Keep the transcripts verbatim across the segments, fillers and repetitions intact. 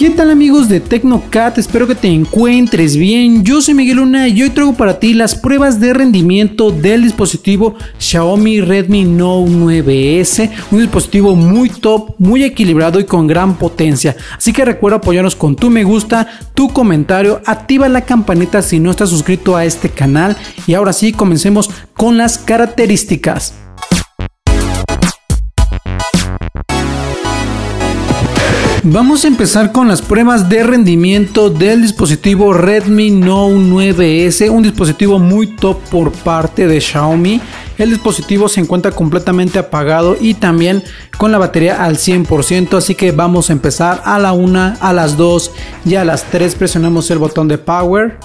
¿Qué tal amigos de TecnoCat? Espero que te encuentres bien. Yo soy Miguel Luna y hoy traigo para ti las pruebas de rendimiento del dispositivo Xiaomi Redmi Note nueve ese, un dispositivo muy top, muy equilibrado y con gran potencia. Así que recuerda apoyarnos con tu me gusta, tu comentario, activa la campanita si no estás suscrito a este canal. Y ahora sí, comencemos con las características. Vamos a empezar con las pruebas de rendimiento del dispositivo Redmi Note nueve ese, un dispositivo muy top por parte de Xiaomi. El dispositivo se encuentra completamente apagado y también con la batería al cien por ciento, así que vamos a empezar a la una, a las dos y a las tres presionamos el botón de power.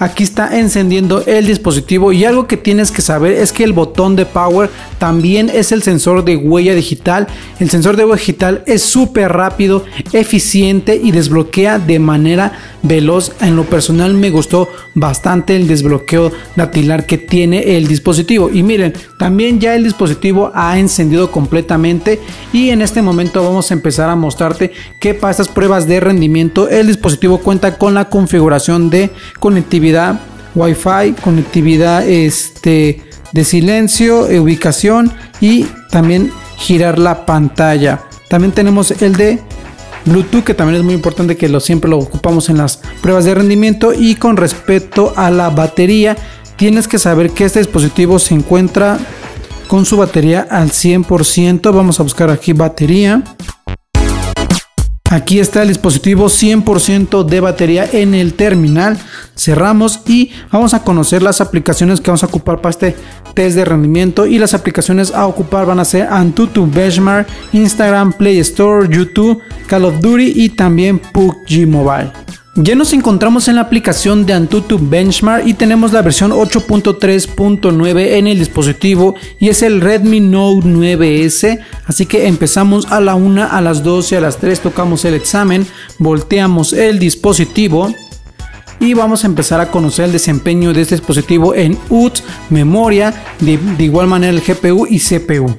Aquí está encendiendo el dispositivo y algo que tienes que saber es que el botón de power también es el sensor de huella digital. El sensor de huella digital es súper rápido, eficiente y desbloquea de manera veloz. En lo personal me gustó bastante el desbloqueo dactilar que tiene el dispositivo. Y miren, también ya el dispositivo ha encendido completamente y en este momento vamos a empezar a mostrarte que para estas pruebas de rendimiento el dispositivo cuenta con la configuración de conectividad Wi-Fi, conectividad este, de silencio, ubicación y también girar la pantalla. También tenemos el de Bluetooth, que también es muy importante, que lo siempre lo ocupamos en las pruebas de rendimiento. Y con respecto a la batería, tienes que saber que este dispositivo se encuentra con su batería al cien por ciento. Vamos a buscar aquí batería. Aquí está el dispositivo cien por ciento de batería en el terminal. Cerramos y vamos a conocer las aplicaciones que vamos a ocupar para este test de rendimiento. Y las aplicaciones a ocupar van a ser Antutu Benchmark, Instagram, Play Store, YouTube, Call of Duty y también P U B G Mobile. Ya nos encontramos en la aplicación de Antutu Benchmark y tenemos la versión ocho punto tres punto nueve en el dispositivo y es el Redmi Note nueve ese. Así que empezamos a la una, a las dos y a las tres, tocamos el examen, volteamos el dispositivo y vamos a empezar a conocer el desempeño de este dispositivo en U T S, memoria, de, de igual manera el G P U y C P U.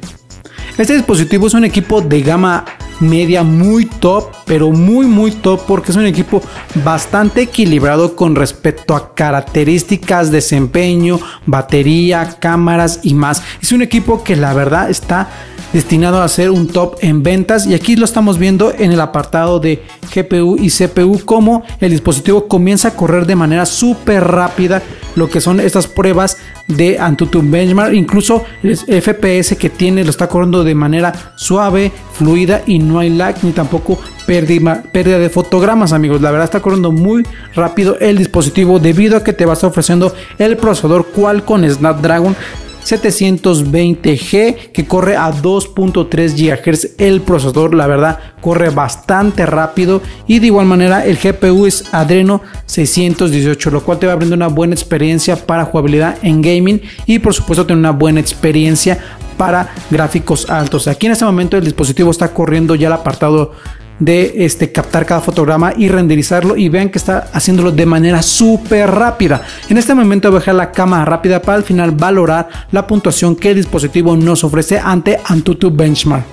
Este dispositivo es un equipo de gama media muy top, pero muy muy top, porque es un equipo bastante equilibrado con respecto a características, desempeño, batería, cámaras y más. Es un equipo que la verdad está destinado a ser un top en ventas y aquí lo estamos viendo en el apartado de G P U y C P U, como el dispositivo comienza a correr de manera súper rápida lo que son estas pruebas de Antutu Benchmark. Incluso el F P S que tiene lo está corriendo de manera suave, fluida y no hay lag ni tampoco pérdida, pérdida de fotogramas, amigos. La verdad está corriendo muy rápido el dispositivo debido a que te va a estar ofreciendo el procesador Qualcomm Snapdragon setecientos veinte G que corre a dos punto tres gigahercios. El procesador la verdad corre bastante rápido y de igual manera el G P U es Adreno seiscientos dieciocho, lo cual te va a brindar una buena experiencia para jugabilidad en gaming y por supuesto tener una buena experiencia para gráficos altos. Aquí en este momento el dispositivo está corriendo ya el apartado de este, captar cada fotograma y renderizarlo, y vean que está haciéndolo de manera súper rápida. En este momento voy a dejar la cámara rápida para al final valorar la puntuación que el dispositivo nos ofrece ante Antutu Benchmark.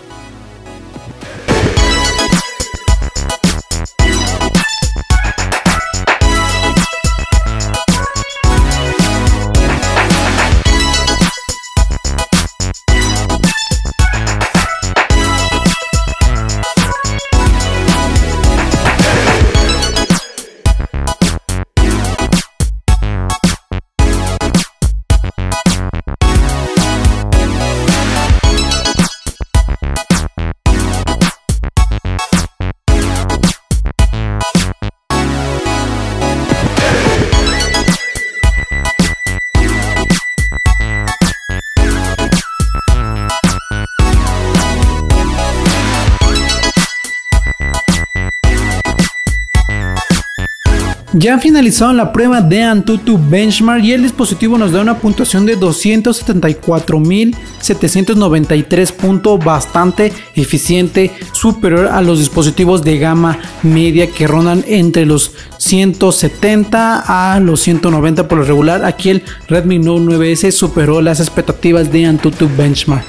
Ya finalizaron la prueba de Antutu Benchmark y el dispositivo nos da una puntuación de doscientos setenta y cuatro mil setecientos noventa y tres puntos, bastante eficiente, superior a los dispositivos de gama media que rondan entre los ciento setenta a los ciento noventa por lo regular. Aquí el Redmi Note nueve ese superó las expectativas de Antutu Benchmark.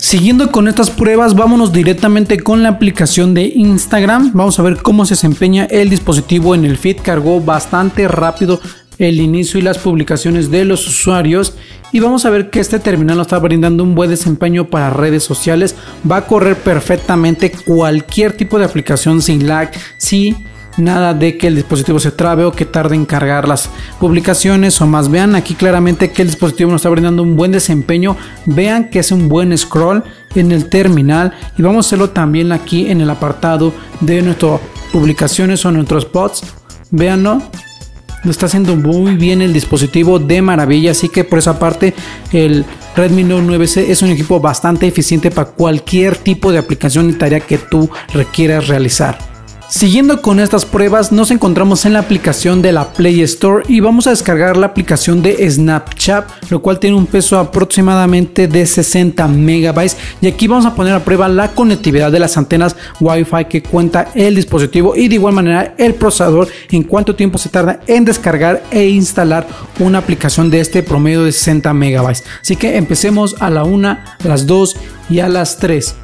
Siguiendo con estas pruebas, vámonos directamente con la aplicación de Instagram. Vamos a ver cómo se desempeña el dispositivo en el feed. Cargó bastante rápido el inicio y las publicaciones de los usuarios, y vamos a ver que este terminal nos está brindando un buen desempeño para redes sociales. Va a correr perfectamente cualquier tipo de aplicación sin lag, sin nada de que el dispositivo se trabe o que tarde en cargar las publicaciones o más. Vean aquí claramente que el dispositivo nos está brindando un buen desempeño. Vean que es un buen scroll en el terminal, y vamos a hacerlo también aquí en el apartado de nuestras publicaciones o nuestros posts. Veanlo, lo está haciendo muy bien el dispositivo, de maravilla. Así que por esa parte el Redmi Note nueve S es un equipo bastante eficiente para cualquier tipo de aplicación y tarea que tú requieras realizar. Siguiendo con estas pruebas, nos encontramos en la aplicación de la Play Store y vamos a descargar la aplicación de Snapchat, lo cual tiene un peso aproximadamente de sesenta megabytes, y aquí vamos a poner a prueba la conectividad de las antenas Wi-Fi que cuenta el dispositivo, y de igual manera el procesador, en cuánto tiempo se tarda en descargar e instalar una aplicación de este promedio de sesenta megabytes. Así que empecemos a la una, a las dos y a las tres.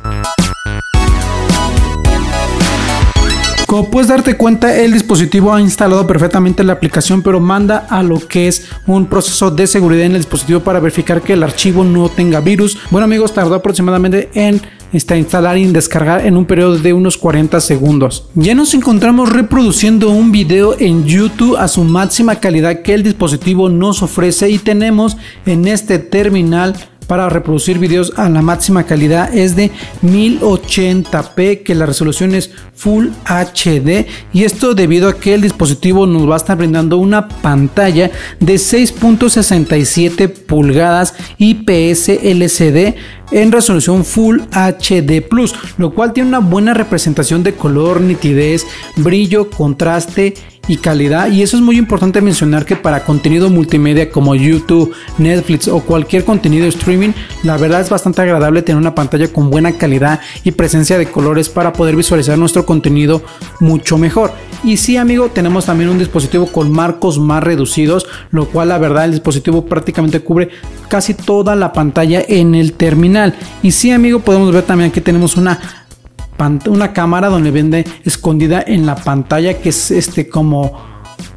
Como puedes darte cuenta, el dispositivo ha instalado perfectamente la aplicación, pero manda a lo que es un proceso de seguridad en el dispositivo para verificar que el archivo no tenga virus. Bueno amigos, tardó aproximadamente en está instalar y descargar en un periodo de unos cuarenta segundos. Ya nos encontramos reproduciendo un video en YouTube a su máxima calidad que el dispositivo nos ofrece, y tenemos en este terminal para reproducir videos a la máxima calidad es de mil ochenta p, que la resolución es Full H D, y esto debido a que el dispositivo nos va a estar brindando una pantalla de seis punto sesenta y siete pulgadas I P S L C D en resolución Full H D plus, lo cual tiene una buena representación de color, nitidez, brillo, contraste y calidad. Y eso es muy importante mencionar, que para contenido multimedia como YouTube, Netflix o cualquier contenido de streaming, la verdad es bastante agradable tener una pantalla con buena calidad y presencia de colores para poder visualizar nuestro contenido mucho mejor. Y sí amigo, tenemos también un dispositivo con marcos más reducidos, lo cual la verdad el dispositivo prácticamente cubre casi toda la pantalla en el terminal. Y sí amigo, podemos ver también que tenemos una una cámara donde vende escondida en la pantalla, que es este como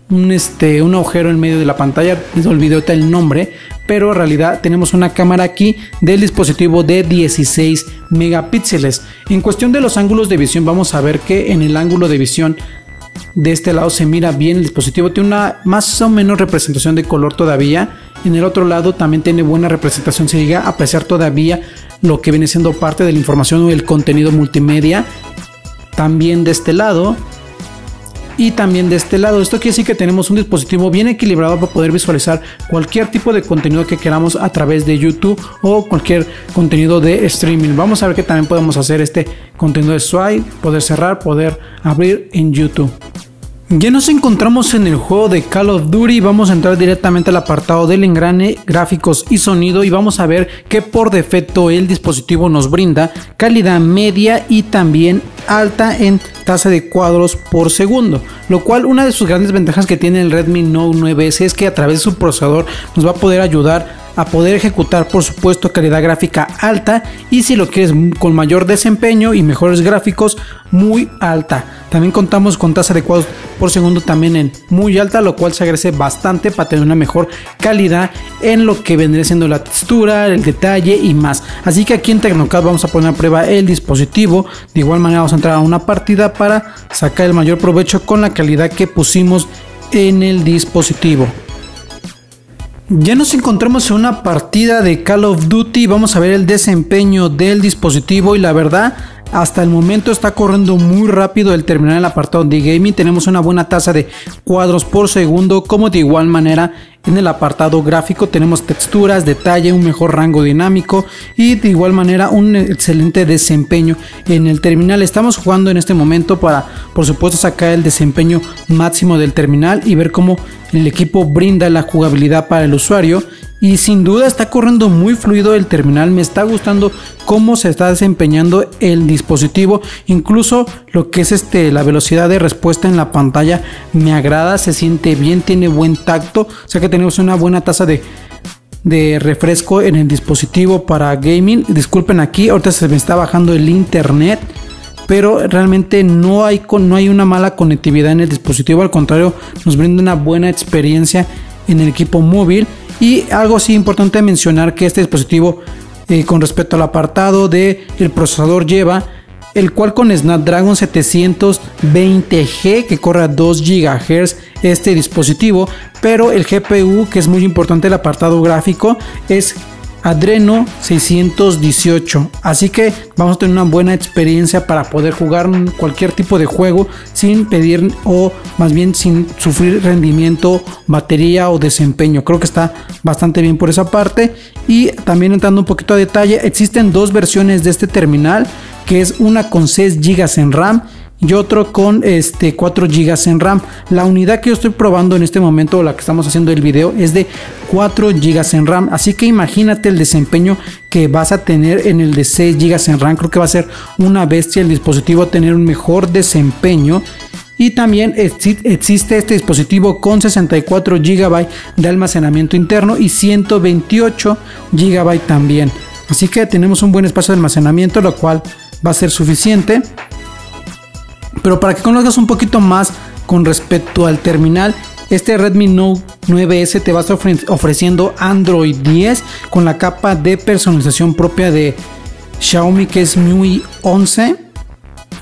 un este un agujero en medio de la pantalla. Me olvidé el nombre, pero en realidad tenemos una cámara aquí del dispositivo de dieciséis megapíxeles. En cuestión de los ángulos de visión, vamos a ver que en el ángulo de visión de este lado se mira bien el dispositivo, tiene una más o menos representación de color todavía. En el otro lado también tiene buena representación, se llega a apreciar todavía lo que viene siendo parte de la información o el contenido multimedia, también de este lado y también de este lado. Esto quiere decir que tenemos un dispositivo bien equilibrado para poder visualizar cualquier tipo de contenido que queramos a través de YouTube o cualquier contenido de streaming. Vamos a ver que también podemos hacer este contenido de swipe, poder cerrar, poder abrir en YouTube. Ya nos encontramos en el juego de Call of Duty. Vamos a entrar directamente al apartado del engrane, gráficos y sonido, y vamos a ver que por defecto el dispositivo nos brinda calidad media y también alta en tasa de cuadros por segundo, lo cual una de sus grandes ventajas que tiene el Redmi Note nueve S es que a través de su procesador nos va a poder ayudar a poder ejecutar, por supuesto, calidad gráfica alta, y si lo quieres con mayor desempeño y mejores gráficos, muy alta. También contamos con tasa de cuadros por segundo también en muy alta, lo cual se agradece bastante para tener una mejor calidad en lo que vendría siendo la textura, el detalle y más. Así que aquí en TecnoCat vamos a poner a prueba el dispositivo. De igual manera vamos a entrar a una partida para sacar el mayor provecho con la calidad que pusimos en el dispositivo. Ya nos encontramos en una partida de Call of Duty. Vamos a ver el desempeño del dispositivo, y la verdad hasta el momento está corriendo muy rápido el terminal en el apartado de gaming. Tenemos una buena tasa de cuadros por segundo, como de igual manera en el apartado gráfico tenemos texturas, detalle, un mejor rango dinámico y de igual manera un excelente desempeño en el terminal. Estamos jugando en este momento para, por supuesto, sacar el desempeño máximo del terminal y ver cómo el equipo brinda la jugabilidad para el usuario. Y sin duda está corriendo muy fluido el terminal. Me está gustando cómo se está desempeñando el dispositivo. Incluso lo que es este la velocidad de respuesta en la pantalla me agrada. Se siente bien, tiene buen tacto. O sea que tenemos una buena tasa de de refresco en el dispositivo para gaming. Disculpen, aquí ahorita se me está bajando el internet, pero realmente no hay, no hay una mala conectividad en el dispositivo, al contrario, nos brinda una buena experiencia en el equipo móvil. Y algo sí importante mencionar, que este dispositivo eh, con respecto al apartado de el procesador, lleva el Qualcomm Snapdragon setecientos veinte G, que corre a dos gigahercios este dispositivo, pero el G P U, que es muy importante, el apartado gráfico, es Adreno seiscientos dieciocho, así que vamos a tener una buena experiencia para poder jugar cualquier tipo de juego sin pedir, o más bien sin sufrir rendimiento, batería o desempeño. Creo que está bastante bien por esa parte. Y también entrando un poquito a detalle, existen dos versiones de este terminal, que es una con seis gigas en RAM y otro con este cuatro gigas en RAM. La unidad que yo estoy probando en este momento, o la que estamos haciendo el video, es de cuatro gigas en RAM, así que imagínate el desempeño que vas a tener en el de seis gigas en RAM. Creo que va a ser una bestia el dispositivo, a tener un mejor desempeño. Y también existe este dispositivo con sesenta y cuatro gigas de almacenamiento interno y ciento veintiocho gigas también, así que tenemos un buen espacio de almacenamiento, lo cual va a ser suficiente. Pero para que conozcas un poquito más con respecto al terminal, este Redmi Note nueve S te va a estar ofreciendo Android diez con la capa de personalización propia de Xiaomi, que es MIUI once.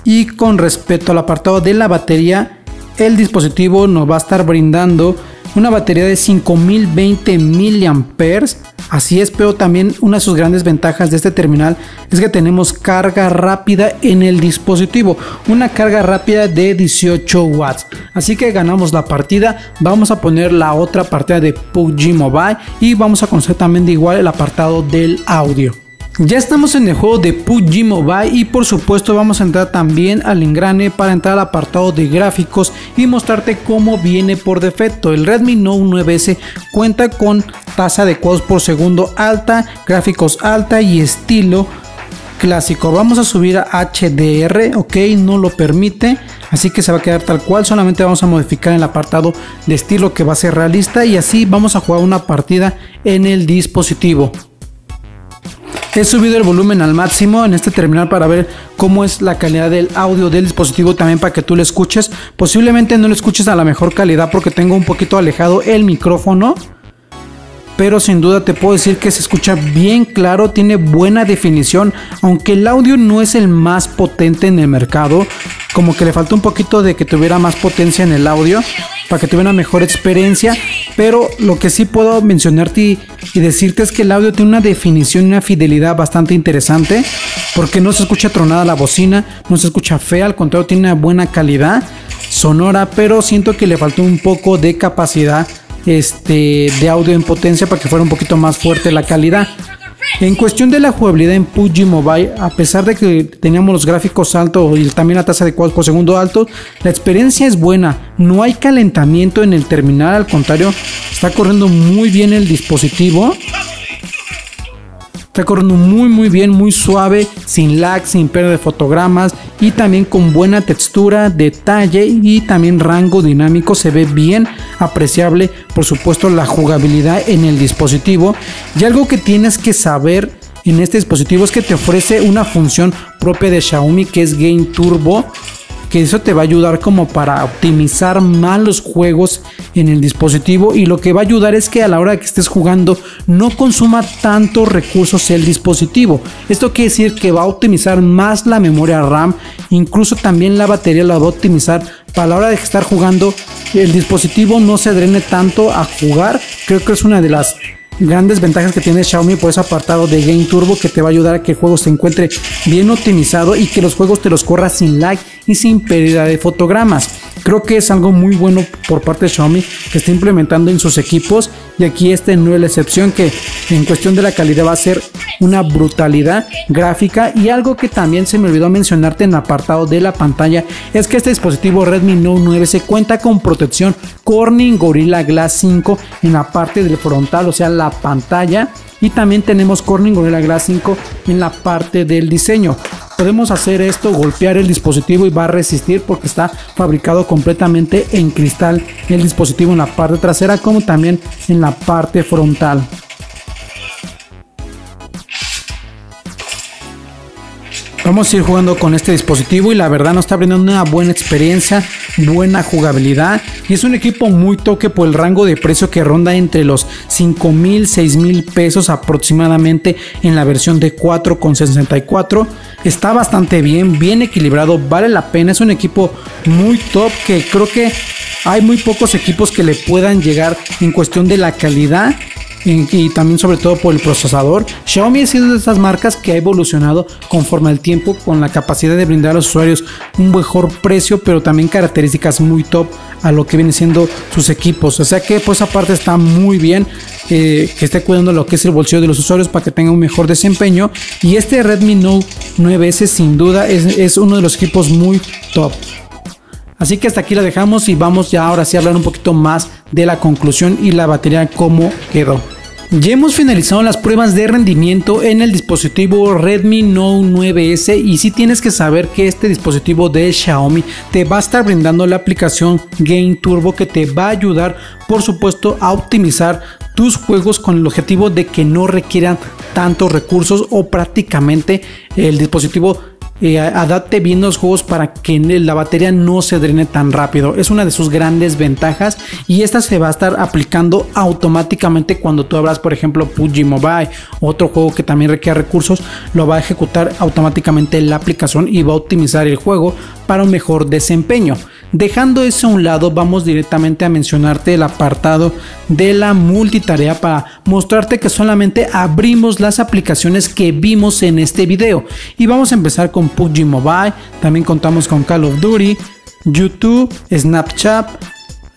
Y con respecto al apartado de la batería, el dispositivo nos va a estar brindando una batería de cinco mil veinte miliamperios hora. Así es, pero también una de sus grandes ventajas de este terminal es que tenemos carga rápida en el dispositivo, una carga rápida de dieciocho watts. Así que ganamos la partida. Vamos a poner la otra partida de P U B G Mobile y vamos a conocer también de igual el apartado del audio. Ya estamos en el juego de P U B G Mobile y por supuesto vamos a entrar también al engrane para entrar al apartado de gráficos y mostrarte cómo viene por defecto. El Redmi Note nueve S cuenta con tasa de cuadros por segundo alta, gráficos alta y estilo clásico. Vamos a subir a H D R, ok, no lo permite, así que se va a quedar tal cual. Solamente vamos a modificar el apartado de estilo, que va a ser realista, y así vamos a jugar una partida en el dispositivo. He subido el volumen al máximo en este terminal para ver cómo es la calidad del audio del dispositivo, también para que tú lo escuches. Posiblemente no lo escuches a la mejor calidad porque tengo un poquito alejado el micrófono, pero sin duda te puedo decir que se escucha bien claro, tiene buena definición, aunque el audio no es el más potente en el mercado. Como que le faltó un poquito de que tuviera más potencia en el audio, para que tuviera una mejor experiencia. Pero lo que sí puedo mencionarte y, y decirte es que el audio tiene una definición y una fidelidad bastante interesante, porque no se escucha tronada la bocina, no se escucha fea, al contrario, tiene una buena calidad sonora, pero siento que le faltó un poco de capacidad este, de audio en potencia, para que fuera un poquito más fuerte la calidad. En cuestión de la jugabilidad en P U B G Mobile, a pesar de que teníamos los gráficos altos y también la tasa de cuadros por segundo alto, la experiencia es buena, no hay calentamiento en el terminal, al contrario, está corriendo muy bien el dispositivo. Está corriendo muy muy bien, muy suave, sin lag, sin pérdida de fotogramas y también con buena textura, detalle y también rango dinámico. Se ve bien apreciable, por supuesto, la jugabilidad en el dispositivo. Y algo que tienes que saber en este dispositivo es que te ofrece una función propia de Xiaomi, que es Game Turbo, que eso te va a ayudar como para optimizar más los juegos en el dispositivo, y lo que va a ayudar es que a la hora que estés jugando no consuma tantos recursos el dispositivo. Esto quiere decir que va a optimizar más la memoria RAM, incluso también la batería la va a optimizar, para la hora de estar jugando el dispositivo no se drene tanto a jugar. Creo que es una de las grandes ventajas que tiene Xiaomi por ese apartado de Game Turbo, que te va a ayudar a que el juego se encuentre bien optimizado y que los juegos te los corras sin lag y sin pérdida de fotogramas. Creo que es algo muy bueno por parte de Xiaomi que está implementando en sus equipos, y aquí este no es la excepción, que en cuestión de la calidad va a ser una brutalidad gráfica. Y algo que también se me olvidó mencionarte en el apartado de la pantalla es que este dispositivo Redmi Note nueve S cuenta con protección Corning Gorilla Glass cinco en la parte del frontal, o sea la pantalla, y también tenemos Corning Gorilla Glass cinco en la parte del diseño. Podemos hacer esto, golpear el dispositivo y va a resistir, porque está fabricado completamente en cristal el dispositivo en la parte trasera como también en la parte frontal. Vamos a ir jugando con este dispositivo y la verdad nos está brindando una buena experiencia, buena jugabilidad, y es un equipo muy toque por el rango de precio que ronda entre los cinco mil, seis mil pesos aproximadamente en la versión de cuatro con sesenta y cuatro. Está bastante bien, bien equilibrado, vale la pena, es un equipo muy top que creo que hay muy pocos equipos que le puedan llegar en cuestión de la calidad. Y también sobre todo por el procesador. Xiaomi ha sido de estas marcas que ha evolucionado conforme al tiempo, con la capacidad de brindar a los usuarios un mejor precio, pero también características muy top a lo que vienen siendo sus equipos. O sea que pues aparte está muy bien eh, que esté cuidando lo que es el bolsillo de los usuarios para que tenga un mejor desempeño. Y este Redmi Note nueve ese sin duda es, es uno de los equipos muy top. Así que hasta aquí la dejamos y vamos ya ahora sí a hablar un poquito más de la conclusión y la batería cómo quedó. Ya hemos finalizado las pruebas de rendimiento en el dispositivo Redmi Note nueve ese, y si tienes que saber que este dispositivo de Xiaomi te va a estar brindando la aplicación Game Turbo, que te va a ayudar por supuesto a optimizar tus juegos con el objetivo de que no requieran tantos recursos, o prácticamente el dispositivo Eh, adapte bien los juegos para que la batería no se drene tan rápido. Es una de sus grandes ventajas, y esta se va a estar aplicando automáticamente cuando tú abras por ejemplo P U B G Mobile, otro juego que también requiere recursos. Lo va a ejecutar automáticamente la aplicación y va a optimizar el juego para un mejor desempeño. Dejando eso a un lado, vamos directamente a mencionarte el apartado de la multitarea para mostrarte que solamente abrimos las aplicaciones que vimos en este video, y vamos a empezar con P U B G Mobile. También contamos con Call of Duty, YouTube, Snapchat,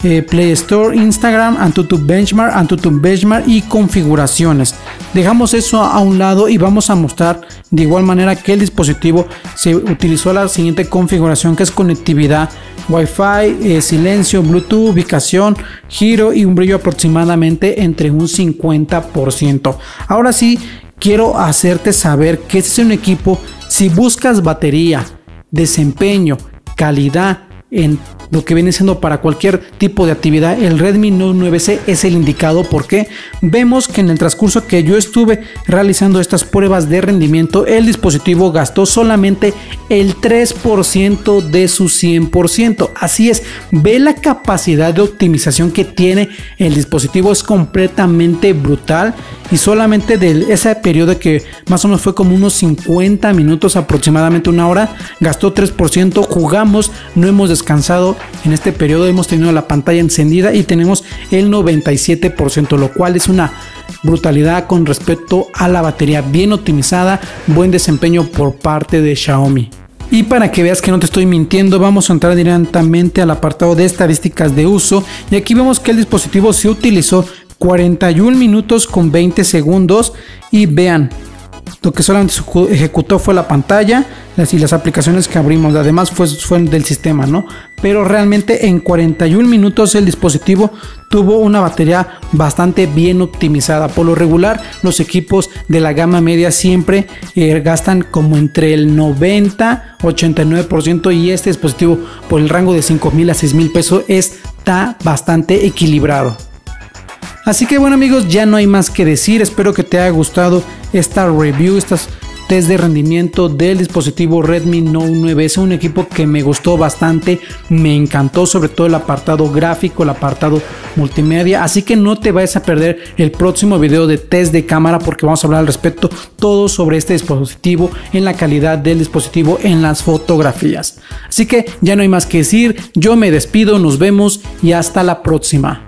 eh, Play Store, Instagram, Antutu Benchmark, Antutu Benchmark y configuraciones. Dejamos eso a un lado y vamos a mostrar de igual manera que el dispositivo se utilizó la siguiente configuración, que es conectividad, Wi-Fi, eh, silencio, Bluetooth, ubicación, giro y un brillo aproximadamente entre un cincuenta por ciento. Ahora sí, quiero hacerte saber que este es un equipo, si buscas batería, desempeño, calidad en lo que viene siendo para cualquier tipo de actividad, el Redmi Note nueve ese es el indicado, porque vemos que en el transcurso que yo estuve realizando estas pruebas de rendimiento, el dispositivo gastó solamente el tres por ciento de su cien por ciento. Así es, ve la capacidad de optimización que tiene el dispositivo, es completamente brutal, y solamente de ese periodo que más o menos fue como unos cincuenta minutos, aproximadamente una hora, gastó tres por ciento. Jugamos, no hemos descansado en este periodo, hemos tenido la pantalla encendida y tenemos el noventa y siete por ciento, lo cual es una brutalidad con respecto a la batería bien optimizada. Buen desempeño por parte de Xiaomi. Y para que veas que no te estoy mintiendo, vamos a entrar directamente al apartado de estadísticas de uso, y aquí vemos que el dispositivo se utilizó cuarenta y un minutos con veinte segundos, y vean, lo que solamente ejecutó fue la pantalla y las aplicaciones que abrimos, además fue, fue del sistema, ¿no? Pero realmente en cuarenta y un minutos el dispositivo tuvo una batería bastante bien optimizada. Por lo regular, los equipos de la gama media siempre eh, gastan como entre el noventa, ochenta y nueve por ciento, y este dispositivo por el rango de cinco mil a seis mil pesos está bastante equilibrado. Así que bueno amigos, ya no hay más que decir, espero que te haya gustado esta review, estas test de rendimiento del dispositivo Redmi Note nueve ese, un equipo que me gustó bastante, me encantó sobre todo el apartado gráfico, el apartado multimedia. Así que no te vayas a perder el próximo video de test de cámara, porque vamos a hablar al respecto todo sobre este dispositivo, en la calidad del dispositivo, en las fotografías. Así que ya no hay más que decir, yo me despido, nos vemos y hasta la próxima.